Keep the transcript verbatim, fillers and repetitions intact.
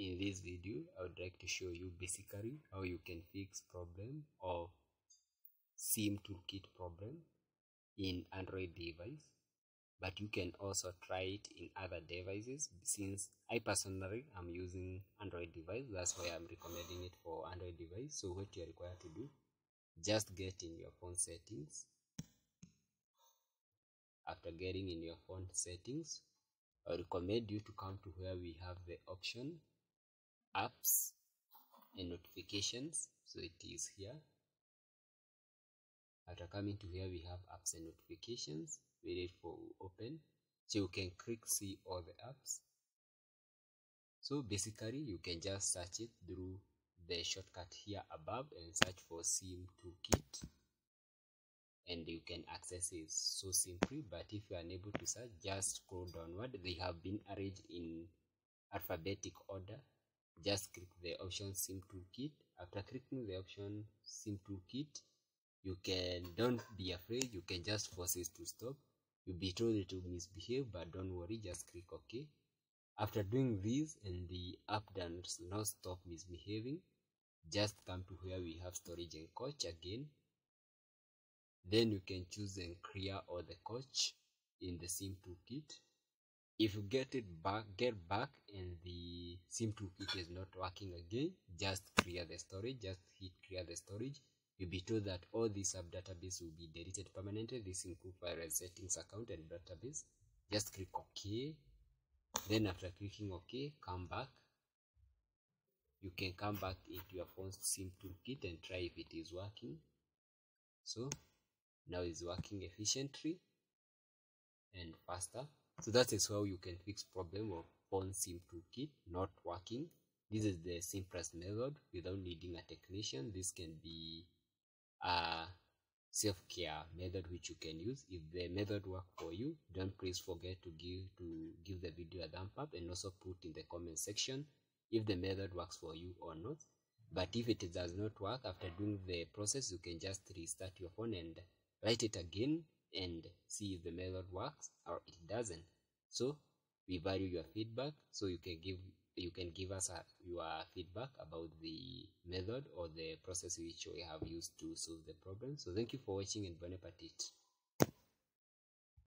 In this video, I would like to show you basically how you can fix problem of SIM Toolkit problem in Android device, but you can also try it in other devices. Since I personally am using Android device, that's why I'm recommending it for Android device. So what you are required to do, just get in your phone settings. After getting in your phone settings, I recommend you to come to where we have the option apps and notifications. So it is here. After coming to here, we have apps and notifications. Wait for open, so you can click see all the apps. So basically you can just search it through the shortcut here above and search for SIM Toolkit, and you can access it so simply. But if you are unable to search, just scroll downward. They have been arranged in alphabetic order. Just click the option SIM Toolkit. After clicking the option SIM Toolkit, you can, don't be afraid, you can just force it to stop. You'll be told it to misbehave, but don't worry, just click OK. After doing this and the app does not stop misbehaving, just come to where we have storage and cache again. Then you can choose and clear all the cache in the SIM Toolkit. If you get it back, get back and the SIM Toolkit is not working again, just clear the storage, just hit clear the storage. You'll be told that all these sub database will be deleted permanently. This includes file and settings, account and database. Just click OK. Then after clicking OK, come back. You can come back into your phone's SIM Toolkit and try if it is working. So now it's working efficiently and faster. So that is how you can fix problem of phone SIM Toolkit not working. This is the simplest method without needing a technician. This can be a self-care method which you can use. If the method work for you, don't please forget to give to give the video a thumb up and also put in the comment section if the method works for you or not. But if it does not work, after doing the process, you can just restart your phone and write it again and see if the method works or it doesn't. So we value your feedback, so you can give you can give us a, your feedback about the method or the process which we have used to solve the problem. So thank you for watching and bon appetit.